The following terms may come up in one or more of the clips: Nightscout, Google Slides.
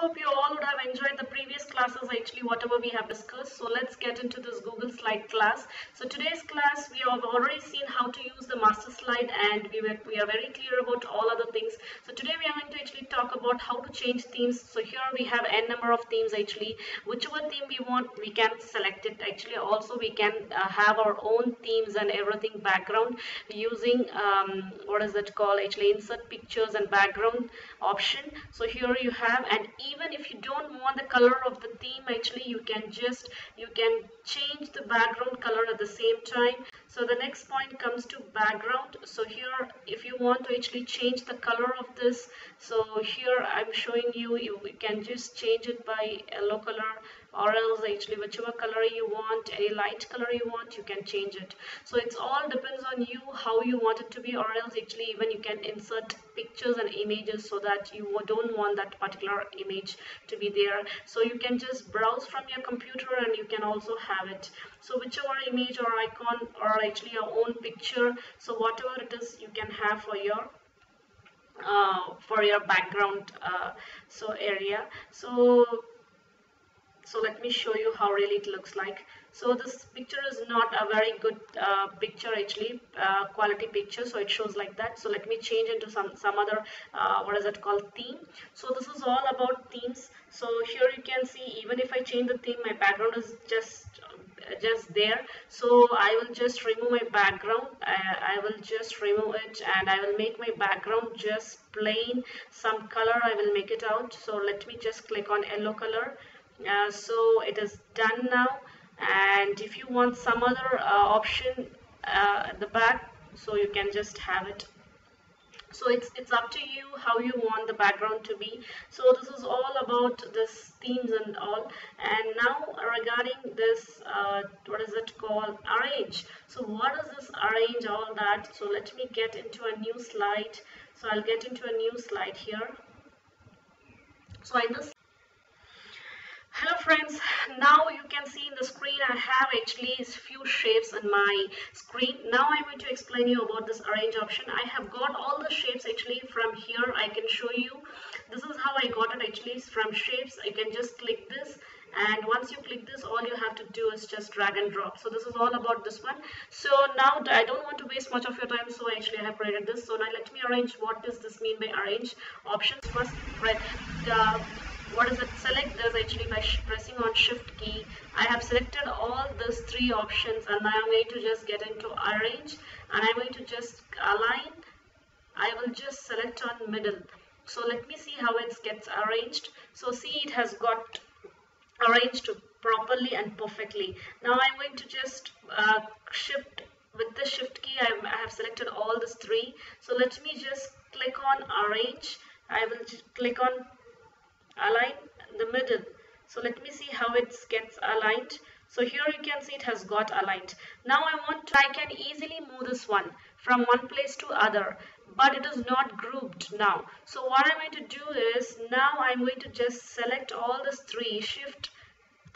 hope you all would have enjoyed the previous classes, actually whatever we have discussed. So let's get into this Google Slide class. So today's class we have already seen how to use the master slide, and we are very clear about all other things. So today we are going to actually talk about how to change themes. So here we have n number of themes, actually whichever theme we want we can select it. Actually also we can have our own themes and everything background using what is that called, actually insert pictures and background option. So here you have, and even if you don't want the color of the theme, actually you can change the background color at the same time. So the next point comes to background. So here if you want to actually change the color of this, so here I'm showing you, you can just change it by yellow color, or else actually whichever color you want, any light color you want, you can change it. So it's all depends on you how you want it to be, or else actually even you can insert pictures and images so that you don't want that particular image to be there. So you can just browse from your computer and you can also have it. So whichever image or icon or actually your own picture, so whatever it is you can have for your background so area. So let me show you how really it looks like. So this picture is not a very good picture, actually quality picture, so it shows like that. So let me change into some other what is it called, theme. So this is all about themes. So here you can see, even if I change the theme, my background is just there. So I will just remove my background, I will just remove it, and I will make my background just plain. Some color I will make it out. So let me just click on yellow color. So it is done now. And if you want some other option at the back, so you can just have it. So it's up to you how you want the background to be. So this is all about this themes and all. And now regarding this what is it called, arrange. So what is this arrange, all that? So let me get into a new slide. So I'll get into a new slide here. So in this, hello friends, now you can see in the screen I have actually few shapes in my screen. Now I'm going to explain you about this arrange option. I have got all the shapes actually from here. I can show you, this is how I got it actually from shapes. I can just click this, and once you click this, all you have to do is just drag and drop. So this is all about this one. So now I don't want to waste much of your time, so actually I have created this. So now let me arrange. What does this mean by arrange options? First, what is it, select this actually by pressing on shift key. I have selected all these three options, and I am going to just get into arrange, and I'm going to just align. I will just select on middle. So let me see how it gets arranged. So see, it has got arranged properly and perfectly. Now I'm going to just shift, with the shift key I have selected all these three. So let me just click on arrange. I will click on align the middle. So let me see how it gets aligned. So here you can see it has got aligned. Now I can easily move this one from one place to other, but it is not grouped now. So what I'm going to do is, now I'm going to just select all these three, shift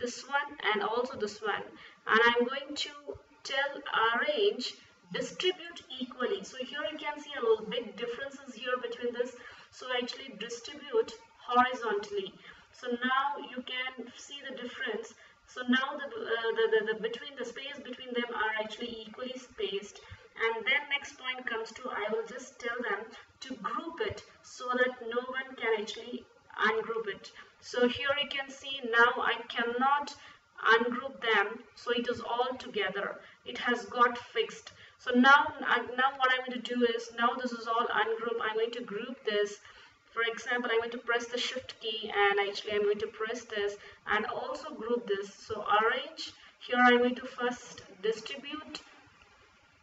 this one and also this one, and I'm going to tell arrange distribute equally. So here you can see a little big differences here between this. So actually distribute horizontally. So now you can see the difference. So now the between the space between them are actually equally spaced. And then next point comes to, I will just tell them to group it so that no one can actually ungroup it. So here you can see, now I cannot ungroup them, so it is all together, it has got fixed. So now what I'm going to do is, now this is all ungroup. I'm going to group this. For example, I'm going to press the shift key, and actually I'm going to press this and also group this. So arrange, here I'm going to first distribute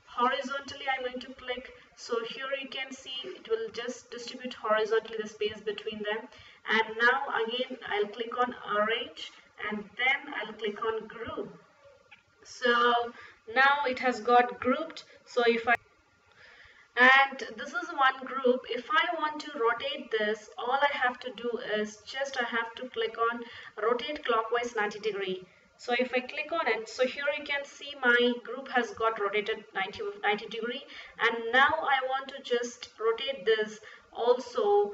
horizontally, I'm going to click. So here you can see it will just distribute horizontally the space between them. And now again I'll click on arrange, and then I'll click on group. So now it has got grouped. So if I, and this is one group, if I want to rotate this, all I have to do is just I have to click on rotate clockwise 90 degree. So if I click on it, so here you can see my group has got rotated 90 degree. And now I want to just rotate this also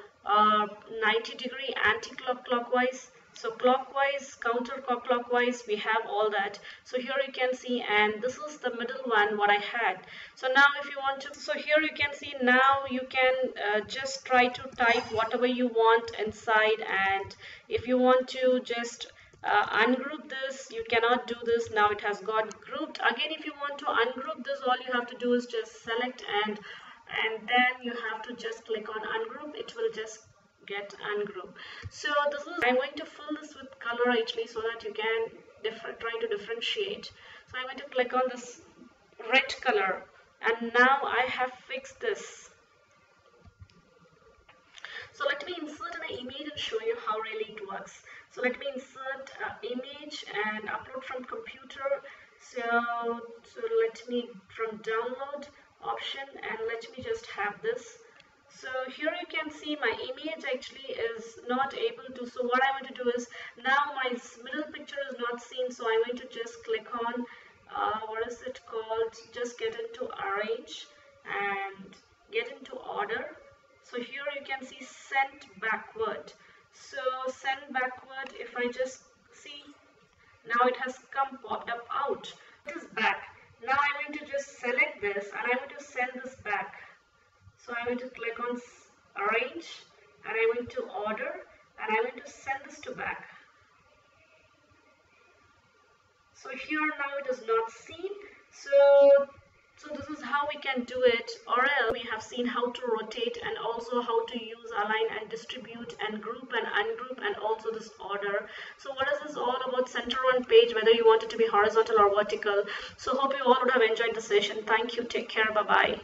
90 degrees, anti-clockwise, so clockwise, counterclockwise, we have all that. So here you can see, and this is the middle one what I had. So now if you want to, so here you can see, now you can just try to type whatever you want inside, and if you want to just ungroup this, you cannot do this, now it has got grouped. Again, if you want to ungroup this, all you have to do is just select and then you have to just click on ungroup, it will just get ungroup. So this is, I'm going to fill this with color actually so that you can try to differentiate. So I'm going to click on this red color, and now I have fixed this. So let me insert an image and show you how really it works. So let me insert an image and upload from computer. So let me from download option, and let me just have this. So here you can see my image actually is not able to, so what I want to do is, now my middle picture is not seen, so I'm going to just click on, what is it called, just get into arrange and get into order. So here you can see sent backward. So sent backward, if I just see, now it has come popped up out. It is back. Now I'm going to just select this and I'm going to send this back. So I'm going to click on arrange and I'm going to order and I'm going to send this to back. So here now it is not seen. So this is how we can do it, or else we have seen how to rotate and also how to use align and distribute and group and ungroup and also this order. So what is this all about? Center on page, whether you want it to be horizontal or vertical. So hope you all would have enjoyed the session. Thank you. Take care. Bye-bye.